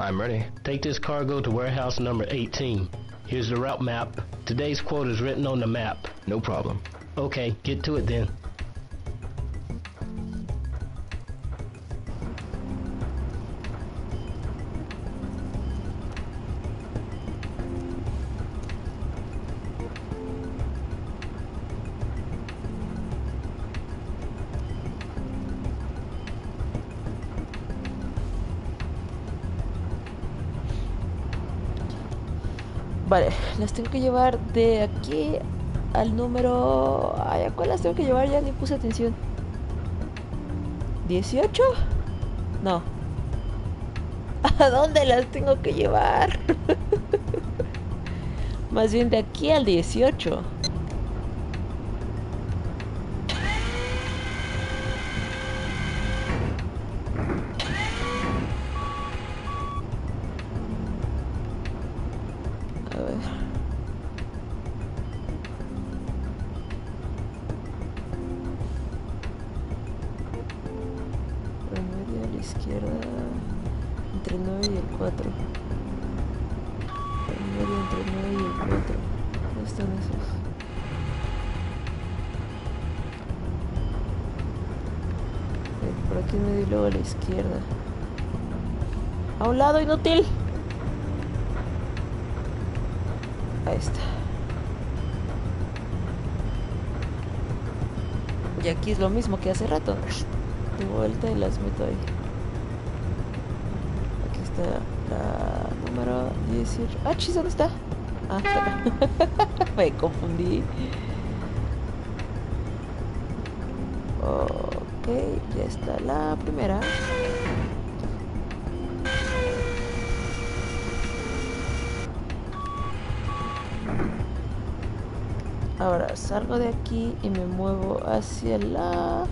I'm ready. Take this cargo to warehouse number 18. Here's the route map. Today's quote is written on the map. No problem. Okay, get to it then. Vale, las tengo que llevar de aquí al número... Ay, ¿a cuál las tengo que llevar? Ya ni puse atención. ¿18? No. ¿A dónde las tengo que llevar? Más bien de aquí al 18. Izquierda. A un lado, inútil. Ahí está. Y aquí es lo mismo que hace rato. De vuelta y las meto ahí. Aquí está la número 18. Ah, chis, ¿dónde está? Ah, está acá. Me confundí. Okay, ya está la primera. Ahora salgo de aquí y me muevo hacia la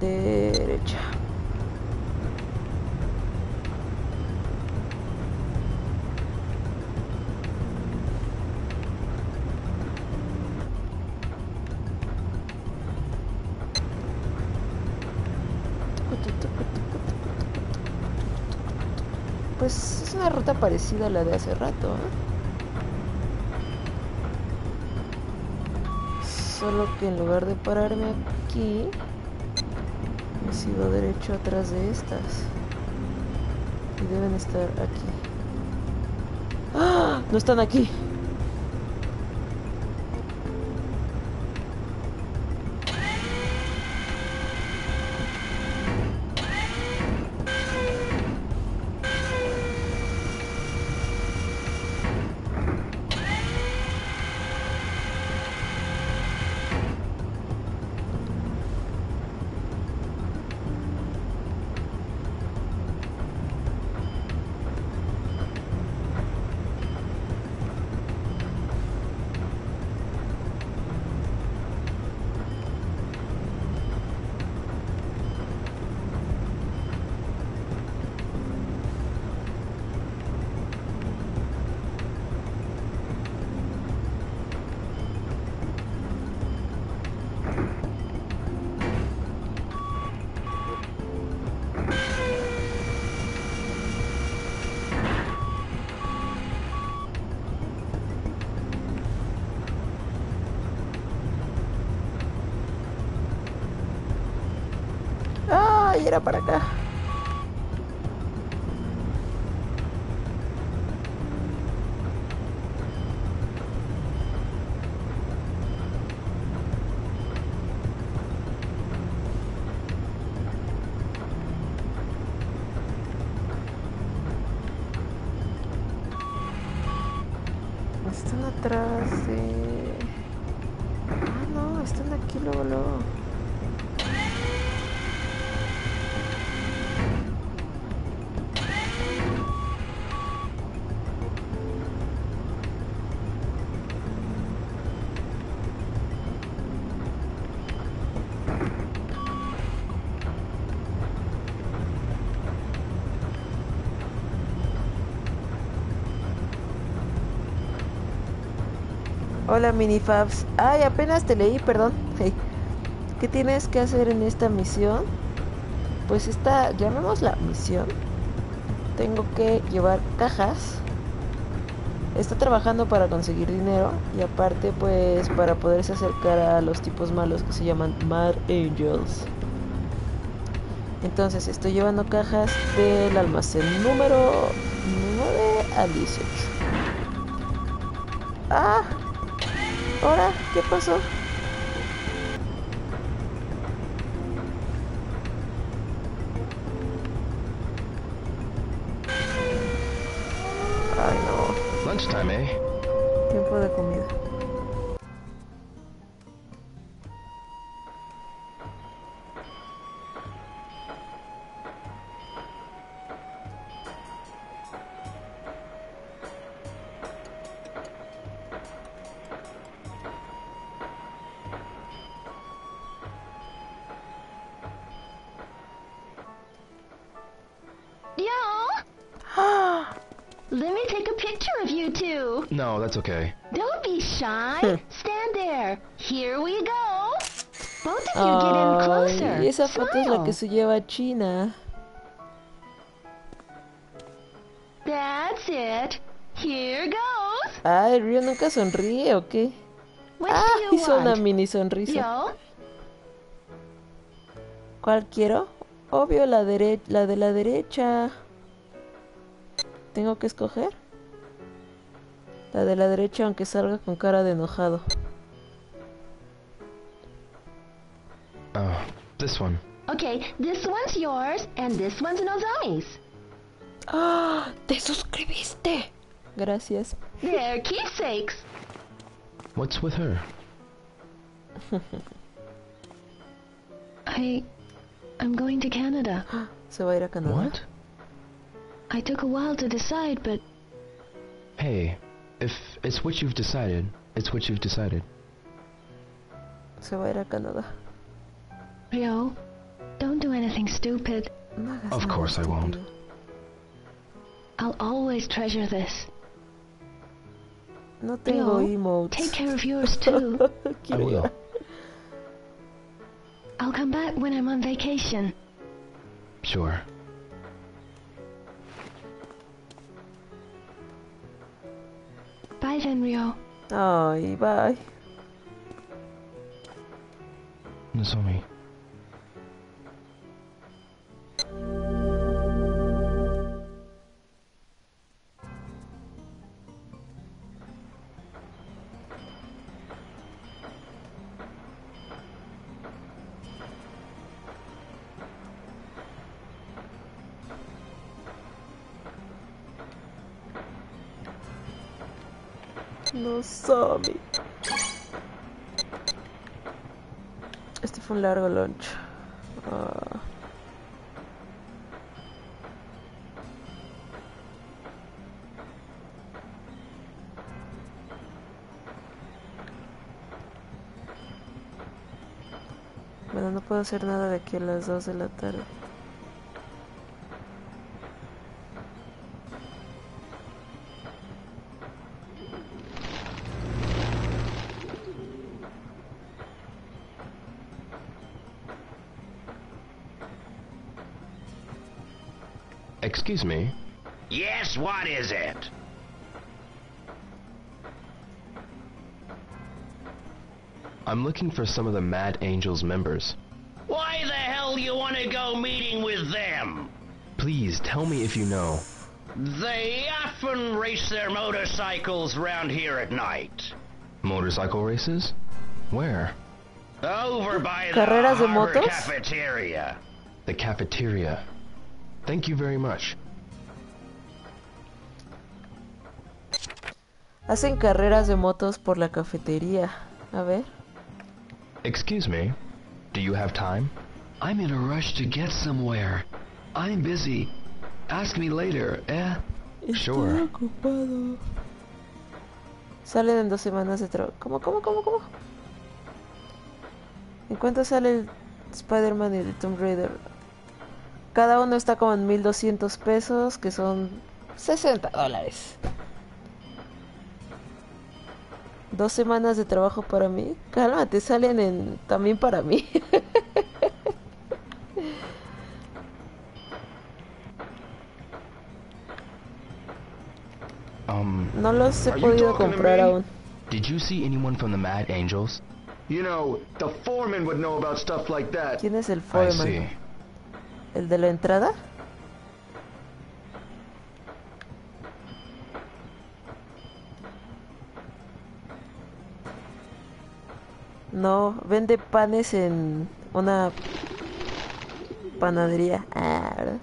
derecha. Pues es una ruta parecida a la de hace rato, ¿eh? Solo que en lugar de pararme aquí, me sigo derecho atrás de estas. Y deben estar aquí. ¡Ah! ¡No están aquí! Era para acá. Están atrás de... Ah, no, están aquí luego, luego. Hola Minifabs. Ay, apenas te leí, perdón. Hey. ¿Qué tienes que hacer en esta misión? Pues esta, llamémosla misión. Tengo que llevar cajas. Está trabajando para conseguir dinero y aparte pues para poderse acercar a los tipos malos que se llaman Mad Angels. Entonces estoy llevando cajas del almacén número 9 al 18. ¡Ah! ¿Ahora? ¿Qué pasó? Ay, no. Lunchtime, ¿eh? Tiempo de comida. Let me take a picture of you two. No, that's okay. Don't be shy. Stand there. Here we go. Both of you get in closer. Ay, esa foto es la que se lleva a China. That's it. Here goes. Ay, Ryo nunca sonríe, ¿o qué? Hizo una mini sonrisa. ¿Cuál quiero? Obvio, la de la derecha. ¿Tengo que escoger? La de la derecha, aunque salga con cara de enojado. This one. Okay, this one's yours and this one's Nozomi's. ¡Ah! ¡Te suscribiste! Gracias. They're keepsakes. What's with her? I'm going to Canada. ¿Se va a ir a Canadá? What? I took a while to decide, but... Hey, if it's what you've decided, it's what you've decided. Se va a ir a Canadá. Ryo, don't do anything stupid. Of course I won't. I'll always treasure this. No tengo emotes. Take care of yours too. I will. I'll come back when I'm on vacation. Sure. Bye then, Ryo. Ay, bye. Nozomi. Nozomi. Este fue un largo lunch. Bueno, no puedo hacer nada de aquí a las 2 de la tarde. Excuse me. Yes, what is it? I'm looking for some of the Mad Angels members. Why the hell you want to go meeting with them? Please tell me if you know. They often race their motorcycles round here at night. Motorcycle races? Where? Over by the harbor cafeteria. The cafeteria. Thank you very much. Hacen carreras de motos por la cafetería. A ver. Excuse me. Do you have time? I'm in a rush to get somewhere. I'm busy. Ask me later, eh? Sure. Ocupado. Salen en 2 semanas de trabajo. ¿Cómo? ¿En cuánto sale el Spider-Man y el Tomb Raider? Cada uno está como en 1200 pesos, que son $60. 2 semanas de trabajo para mí. Cálmate, salen también para mí. No los he podido comprar aún. Did you see anyone from the Mad Angels? You know, the foreman would know about stuff like that. ¿Quién es el foreman? ¿El de la entrada? No, vende panes en una panadería. Ah, ¿verdad?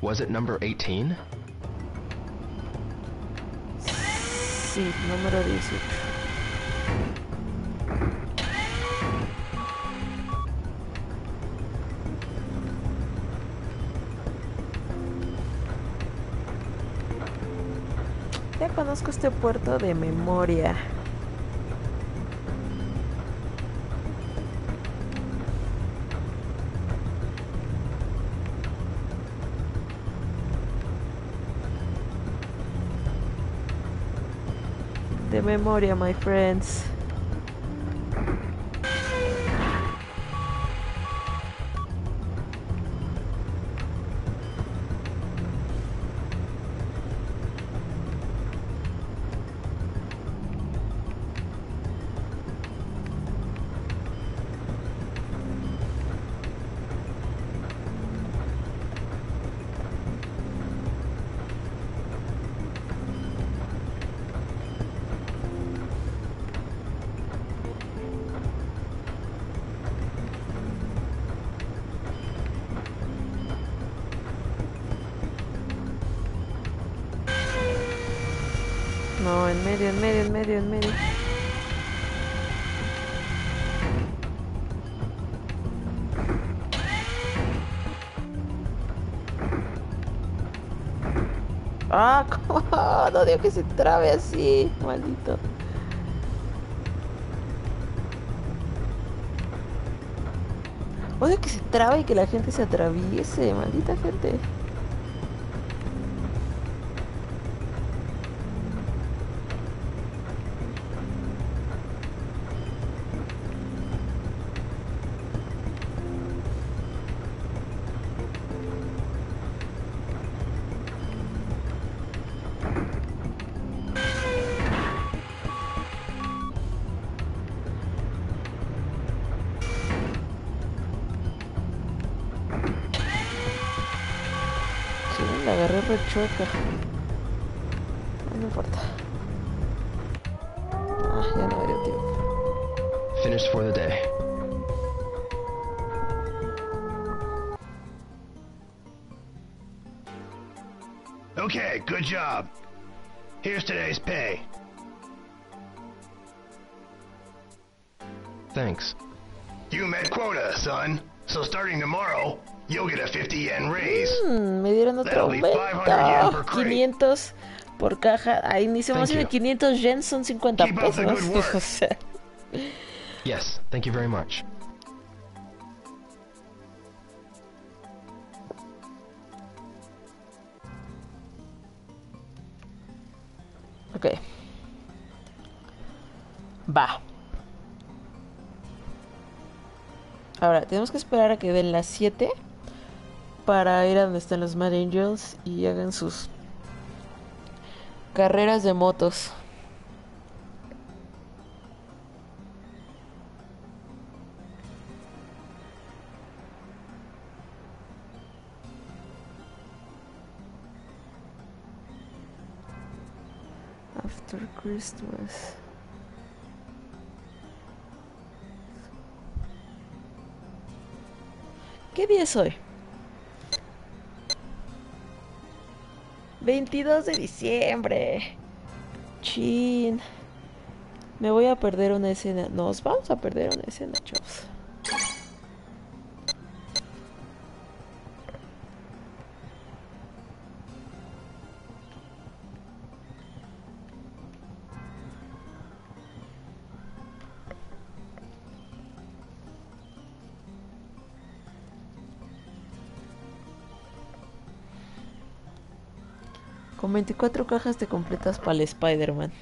Was it number 18? Sí, número 18. Ya conozco este puerto de memoria. De memoria, my friends. No, en medio, en medio, en medio, en medio. Ah, ¿cómo? No digo que se trabe así, maldito. Odio que se trabe y que la gente se atraviese, maldita gente. La agarré rechueca. No importa. Ah, ya no me dio tiempo. Finished for the day. Okay, good job. Here's today's pay. Thanks. You met quota, son. So starting tomorrow, you'll get a 50 yen raise. Me dieron otro aumento. 500 por caja. A inicio más de 500 yen son 50 pesos. Yes, thank you very much. Okay. Va. Ahora, tenemos que esperar a que den las 7 para ir a donde están los Mad Angels y hagan sus carreras de motos. After Christmas. ¿Qué día es hoy? 22 de diciembre. Chin. Me voy a perder una escena. Nos vamos a perder una escena, chavos. Con 24 cajas te completas para el Spider-Man.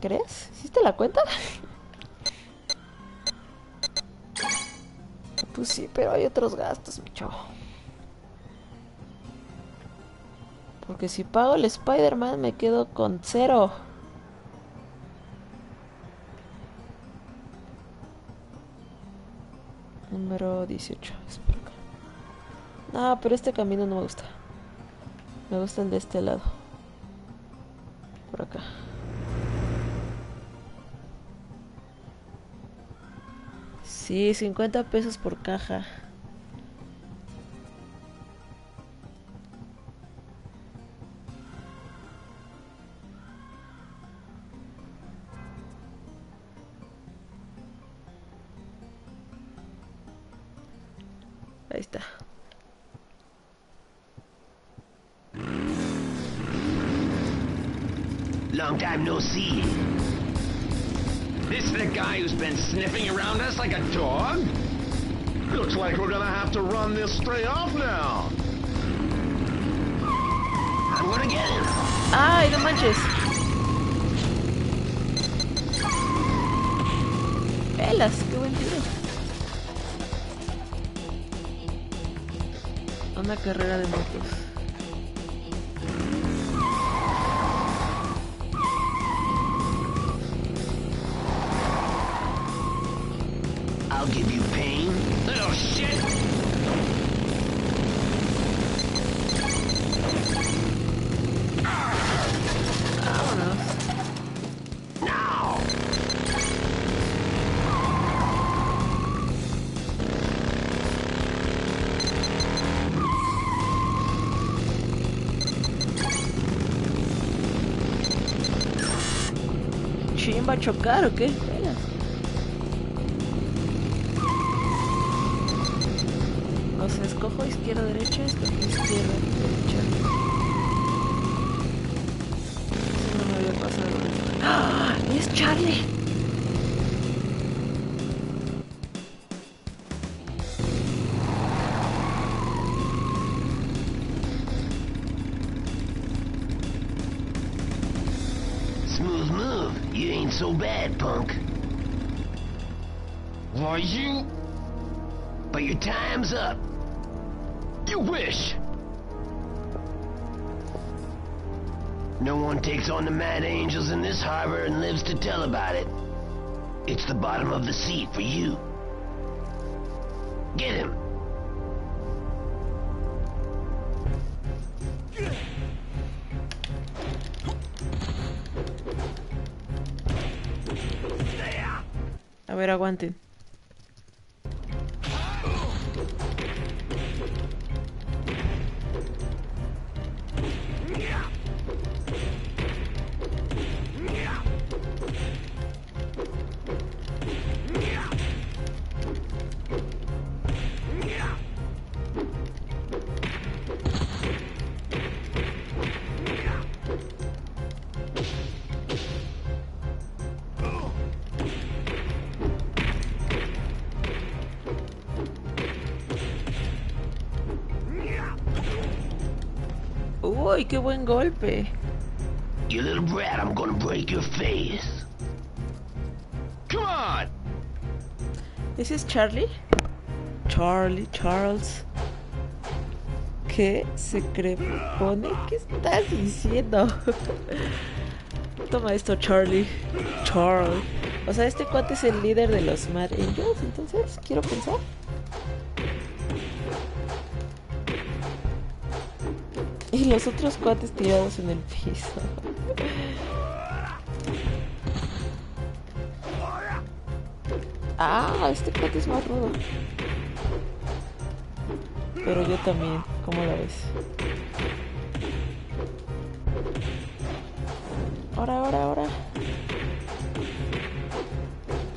¿Crees? ¿Hiciste la cuenta? Pues sí, pero hay otros gastos, mi chavo. Porque si pago el Spider-Man me quedo con cero. Número 18. Es por acá. No, pero este camino no me gusta. Me gustan de este lado. Por acá. Sí, 50 pesos por caja. Ahí está. Long time no see. This the guy who's been sniffing around us like a dog? Looks like we're gonna have to run this stray off now. I'm gonna get him. Ay, no manches. Pelas, qué buen tiro. Una carrera de motos. ¿Va a chocar o qué? Espera. O sea, escojo izquierda, derecha, escojo izquierda, derecha. Eso no me había pasado. ¡Ah! ¡Es Charlie! So bad, punk. Are you? But your time's up. You wish. No one takes on the Mad Angels in this harbor and lives to tell about it. It's the bottom of the sea for you. Get him. A ver, aguanten. ¡Uy, qué buen golpe! You little brat, I'm gonna break your face. Come on. ¿Ese es Charlie? Charlie, Charles. ¿Qué se crepone? ¿Qué estás diciendo? Toma esto, Charlie. Charles. O sea, este cuate es el líder de los Mad Angels, entonces, quiero pensar. Y los otros cuates tirados en el piso. Ah, este cuate es más rudo. Pero yo también, ¿cómo la ves? Ahora, ahora, ahora.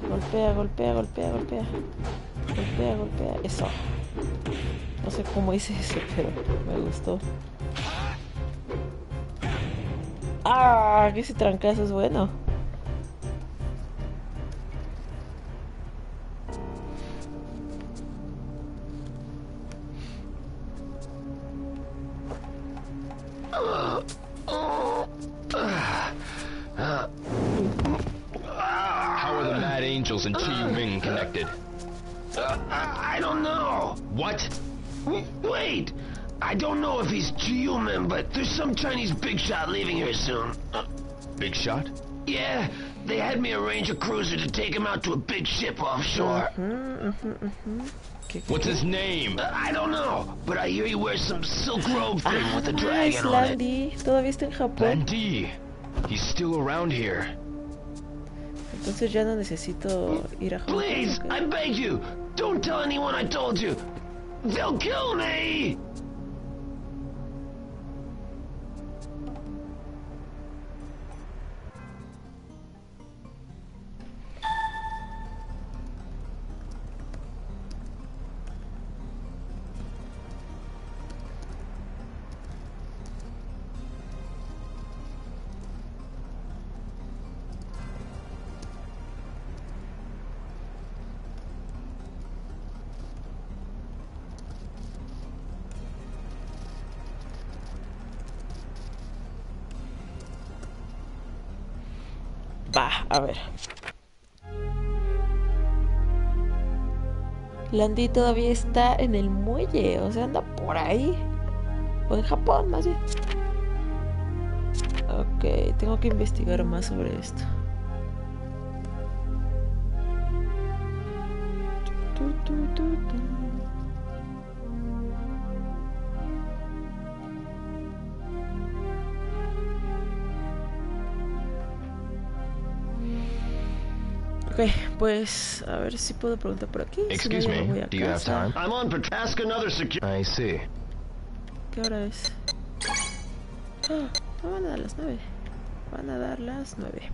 Golpea, golpea, golpea, golpea. Golpea, golpea. Eso. No sé cómo hice eso, pero me gustó. ¡Ah! Ese trancazo es bueno. infected? I don't know. What? Wait! I don't know if he's human, but there's some Chinese big shot leaving here soon. Big shot? Yeah, they had me arrange a cruiser to take him out to a big ship offshore. What's his name? I don't know, but I hear he wears some silk robe thing with a dragon on it. Todavía está en Japón. Landy, he's still around here. Entonces ya no necesito ir a Japón. Please, I beg you, don't tell anyone I told you. They'll kill me. A ver. Landy todavía está en el muelle, o sea, anda por ahí. O en Japón, más bien. Ok, tengo que investigar más sobre esto. Okay, pues a ver si puedo preguntar por aquí. Excuse me, do you have time? I'm on patrol. Ask another security. I see. ¿Qué hora es? Ah, no van a dar las 9. Van a dar las 9.